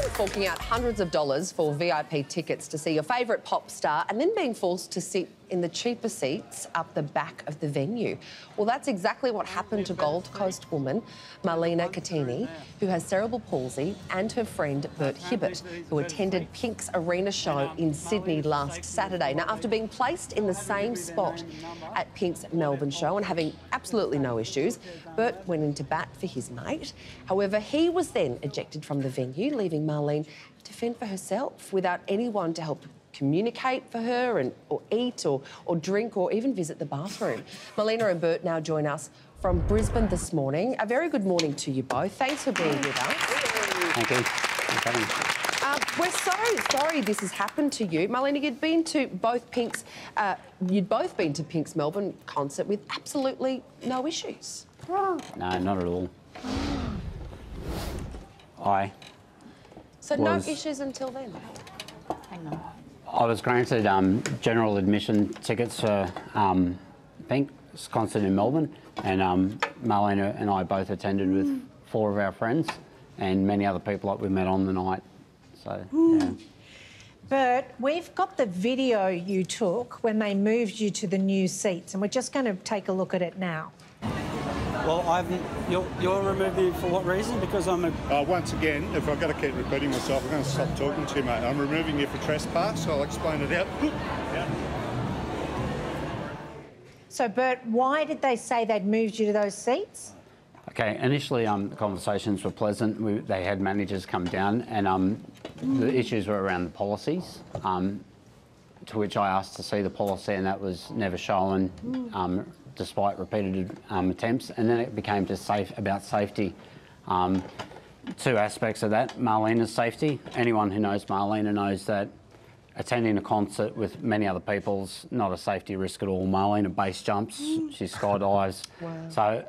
often forking out hundreds of dollars for VIP tickets to see your favourite pop star and then being forced to sit in the cheaper seats up the back of the venue. Well, that's exactly what happened to Gold Coast woman Marlena Cattini, who has cerebral palsy, and her friend Bert Hibbert, who attended Pink's Arena show in Sydney last Saturday. Now, after being placed in the same spot at Pink's Melbourne show and having absolutely no issues, Bert went into bat for his mate. However, he was then ejected from the venue, leaving Marlene to fend for herself without anyone to help communicate for her and or eat or drink or even visit the bathroom. Marlena and Bert now join us from Brisbane this morning. A very good morning to you both. Thanks for being with us. Thank you. We're so sorry this has happened to you. Marlena, you'd both been to Pink's Melbourne concert with absolutely no issues. No, not at all. No issues until then? Hang on. I was granted general admission tickets for Pink's concert in Melbourne, and Marlena and I both attended with four of our friends and many other people that we met on the night. So, yeah. Bert, we've got the video you took when they moved you to the new seats, and we're just going to take a look at it now. Well, you're removing me for what reason? Because I'm a... once again, if I've got to keep repeating myself, I'm going to stop talking to you, mate. I'm removing you for trespass, so I'll explain it out. Yeah. So, Bert, why did they say they'd moved you to those seats? OK, initially the conversations were pleasant. They had managers come down and the issues were around the policies, to which I asked to see the policy, and that was never shown. Despite repeated attempts, and then it became about safety. Two aspects of that, Marlena's safety. Anyone who knows Marlena knows that attending a concert with many other people's not a safety risk at all. Marlena base jumps, she skydives. Wow. So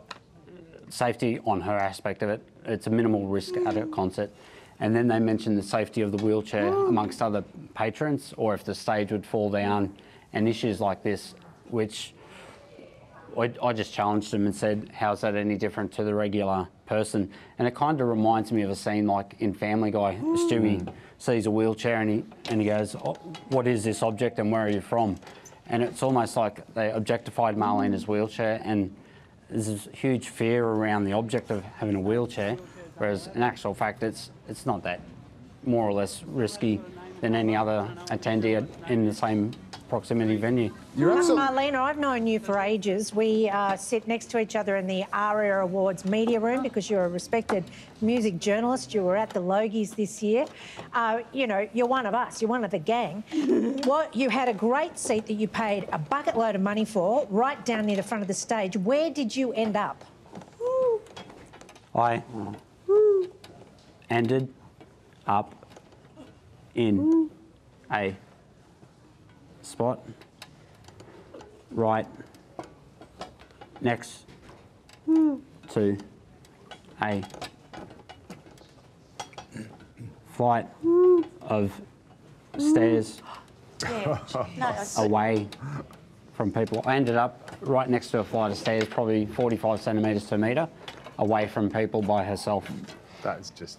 safety on her aspect of it, it's a minimal risk at a concert. And then they mentioned the safety of the wheelchair amongst other patrons, or if the stage would fall down, and issues like this, which I just challenged them and said, how's that any different to the regular person? And it kind of reminds me of a scene like in Family Guy. Stewie sees a wheelchair and he goes, oh, what is this object and where are you from? And it's almost like they objectified Marlena's wheelchair, and there's this huge fear around the object of having a wheelchair, whereas in actual fact it's not that more or less risky than any other attendee in the same proximity venue. Marlena, I've known you for ages. We sit next to each other in the ARIA Awards media room because you're a respected music journalist. You were at the Logies this year. You know, you're one of us. You're one of the gang. You had a great seat that you paid a bucket load of money for, right down near the front of the stage. Where did you end up? I ended up in a spot right next to a flight of stairs away from people. I ended up right next to a flight of stairs, probably 45 centimetres to a metre, away from people by herself. That's just...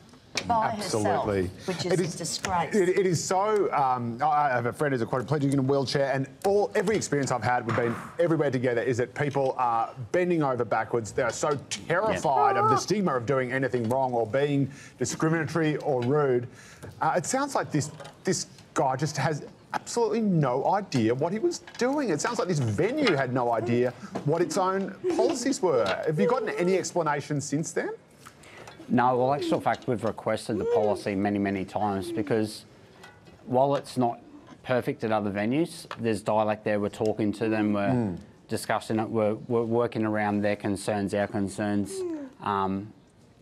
Absolutely. Herself, which is a disgrace. It is so... I have a friend who's a quadriplegic in a wheelchair, and every experience I've had with being everywhere together is that people are bending over backwards. They're so terrified of the stigma of doing anything wrong or being discriminatory or rude. It sounds like this guy just has absolutely no idea what he was doing. It sounds like this venue had no idea what its own policies were. Have you gotten any explanation since then? No, well, actual fact, we've requested the policy many, many times, because while it's not perfect at other venues, there's dialect there, we're talking to them, we're discussing it, we're working around their concerns, our concerns.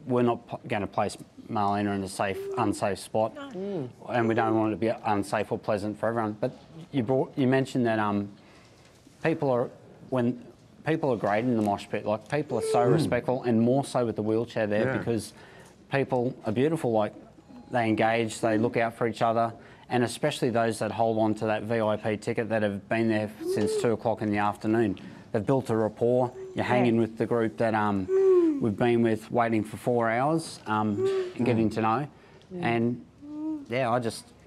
We're not going to place Marlena in a unsafe spot, and we don't want it to be unsafe or pleasant for everyone. But you mentioned that people are great in the mosh pit. Like, people are so respectful, and more so with the wheelchair there, because people are beautiful. Like, they engage, they look out for each other, and especially those that hold on to that VIP ticket that have been there since 2 o'clock in the afternoon. They've built a rapport. You're hanging with the group that we've been with, waiting for 4 hours and getting to know. And yeah,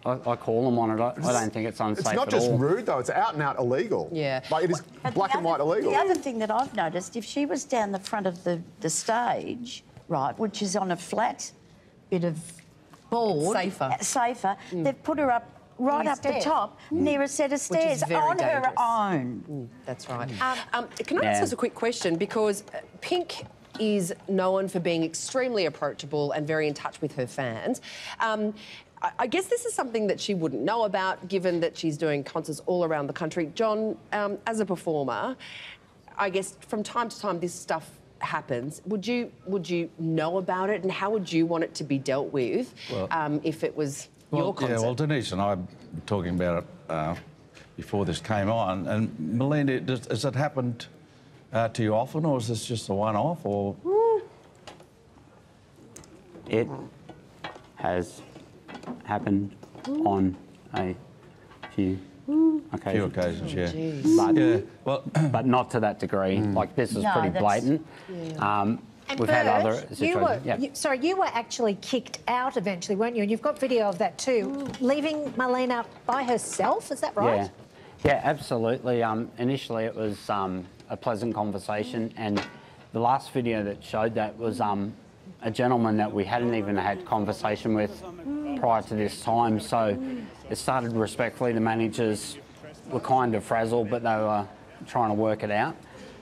I call them on it. I don't think it's unsafe at all. It's not just rude, though. It's out and out illegal. Yeah. Like, it is black and white illegal. The other thing that I've noticed, if she was down the front of the stage, right, which is on a flat bit of board... Safer. Mm. They've put her up right up the top near a set of stairs on dangerous. Her own. Mm. That's right. Can I ask us a quick question? Because Pink is known for being extremely approachable and very in touch with her fans. I guess this is something that she wouldn't know about, given that she's doing concerts all around the country. John, as a performer, I guess from time to time this stuff happens. Would you know about it, and how would you want it to be dealt with if it was your concert? Yeah, well, Denise and I were talking about it before this came on, and Marlena, has it happened to you often, or is this just a one-off, or...? It has... happened on a few occasions. Few occasions, but not to that degree. Mm. Like, this is pretty blatant. Yeah. And we've had other situations. You were actually kicked out eventually, weren't you? And you've got video of that too, leaving Marlena by herself, is that right? Yeah, absolutely. Initially it was a pleasant conversation, and the last video that showed that was a gentleman that we hadn't even had conversation with prior to this time, so it started respectfully. The managers were kind of frazzled, but they were trying to work it out.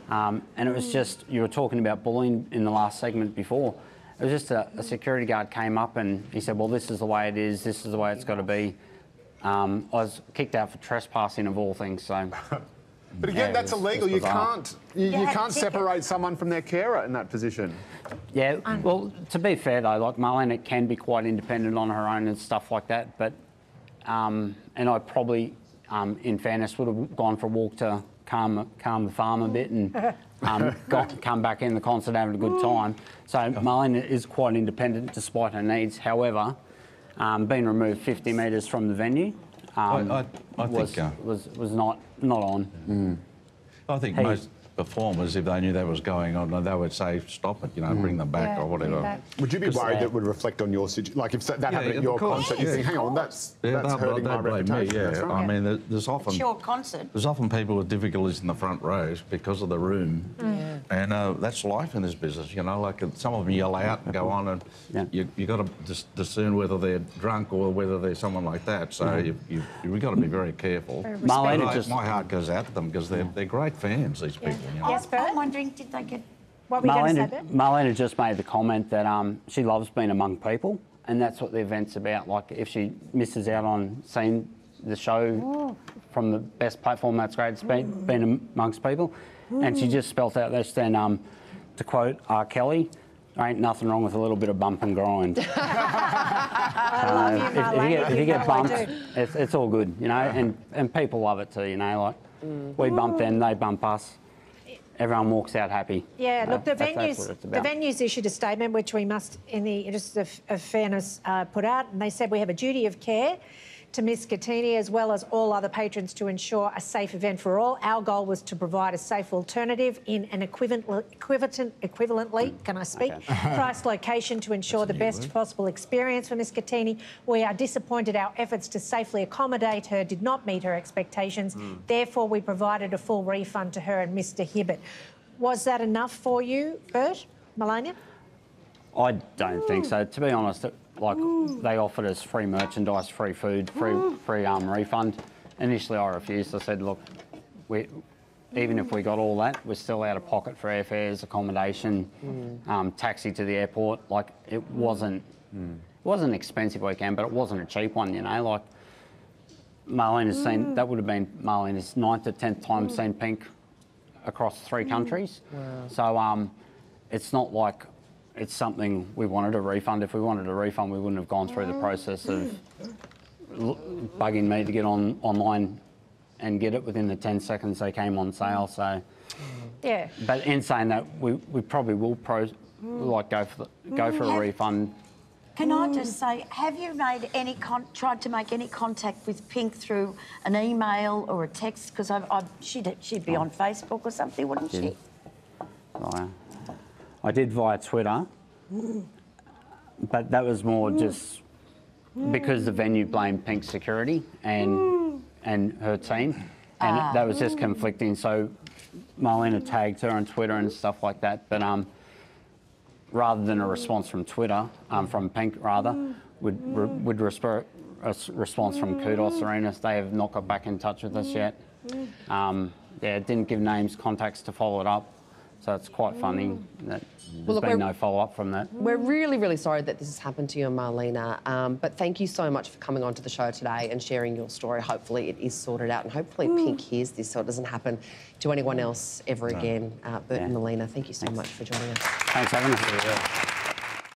And it was just, you were talking about bullying in the last segment before. It was just a security guard came up and he said, well, this is the way it is, this is the way it's got to be. I was kicked out for trespassing of all things, so... But again, that's illegal. You can't you can't separate someone from their carer in that position. Yeah, well, to be fair though, like Marlena can be quite independent on her own and stuff like that. But and I probably, in fairness, would have gone for a walk to calm the farm a bit and come back in the concert having a good time. So Marlena is quite independent despite her needs. However, being removed 50 metres from the venue. I think was not on. Mm. I think most performers, if they knew that was going on, they would say, stop it, you know, bring them back or whatever. Back. Would you be worried that would reflect on your situation? Like, if that happened at your concert, you think, hang on, that's hurting my reputation. Me, that's right. I mean, there's often... It's your concert. There's often people with difficulties in the front rows because of the room. Mm. And that's life in this business, you know, like some of them yell out and go on, and you've got to discern whether they're drunk or whether they're someone like that. So you've got to be very careful. My heart goes out to them because they're great fans, these people. You know? Yes, Bert? I'm wondering, did they get... What were you going to say, Bert? Marlena just made the comment that she loves being among people, and that's what the event's about. Like, if she misses out on seeing the show from the best platform, that's great. It's been amongst people. And she just spelt out this then, to quote R. Kelly, there ain't nothing wrong with a little bit of bump and grind. I love you, Marlena. If you get bumped, it's all good, you know, and people love it too, you know, like, we bump them, they bump us. Everyone walks out happy. Yeah, look, the venues issued a statement which we must, in the interest of fairness, put out, and they said we have a duty of care to Miss Cattini as well as all other patrons to ensure a safe event for all. Our goal was to provide a safe alternative in an equivalently, price location to ensure the best possible experience for Miss Cattini. We are disappointed our efforts to safely accommodate her did not meet her expectations. Therefore, we provided a full refund to her and Mr. Hibbert. Was that enough for you, Bert, Marlena? I don't think so. To be honest, like, they offered us free merchandise, free food, free refund. Initially, I refused. I said, look, even if we got all that, we're still out of pocket for airfares, accommodation, taxi to the airport. Like, it wasn't an expensive weekend, but it wasn't a cheap one, you know. Like, Marlena's seen, that would have been Marlena's 9th or 10th time seen Pink across 3 countries. Wow. So it's not like... It's something we wanted a refund. If we wanted a refund, we wouldn't have gone through the process of bugging me to get online and get it within the 10 seconds they came on sale. So, yeah. But in saying that, we probably will go for a refund. Can I just say, have you made any tried to make any contact with Pink through an email or a text? Because she'd be on Facebook or something, wouldn't she? I did via Twitter, but that was more just because the venue blamed Pink security and her team, and that was just conflicting. So Marlena tagged her on Twitter and stuff like that, but rather than a response from Twitter, from Pink rather, would a response from Kudos Arena. They have not got back in touch with us yet. Yeah, didn't give names, contacts to follow it up. So it's quite funny that there's been no follow-up from that. We're really, really sorry that this has happened to you and Marlena, but thank you so much for coming onto the show today and sharing your story. Hopefully it is sorted out, and hopefully Pink hears this so it doesn't happen to anyone else ever again. Bert and Marlena, thank you so much for joining us. Thanks for having us.